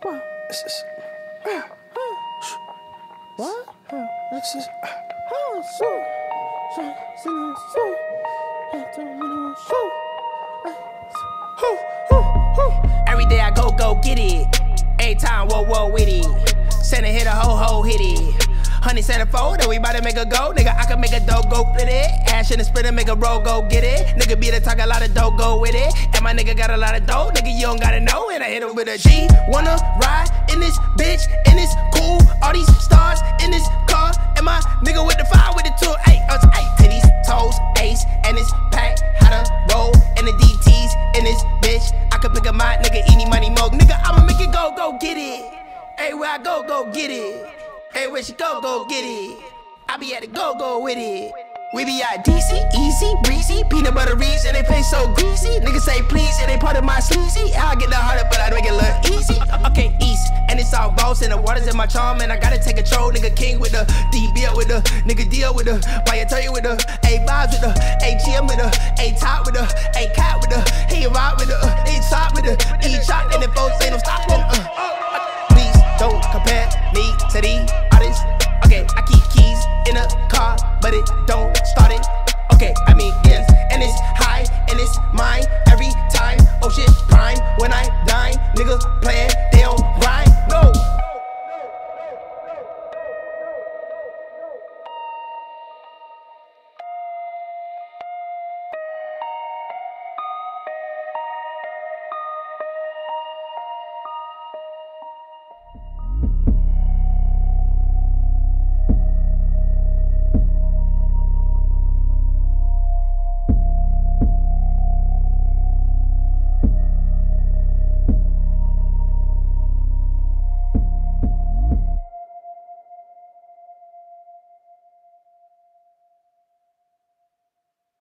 What? That's just. Every day I go get it. Every time, whoa, with it. Santa hit a ho, hit it. Honey Santa fold, and we bout to make a go. Nigga, I can make a dough, go split it. Ash in the splitter, make a roll, go get it. Nigga be the talk, a lot of dough, go with it. And my nigga got a lot of dough, nigga, you don't gotta know. And I hit him with a G, wanna ride in this bitch, and it's cool. All these stars in this car, and my nigga with the fire, with the two, eight, titties, toes, ace, and it's packed. How to roll, and the DTs in this bitch. I could pick up my nigga, any money, mo. Nigga, I'ma make it go get it. Everywhere I go get it. Hey, where she go get it. I be at the go with it. We be out DC, easy, breezy, peanut butter reeds, and they play so greasy. Niggas say please, and they part of my sleazy. I get the harder, but I make it look easy. Okay, east, and it's all boss, and the water's in my charm, and I gotta take control. Nigga king with the DBL with the nigga deal with the buy your tell you with the A vibes with the A GM with the A top with the A cat with the he ride with the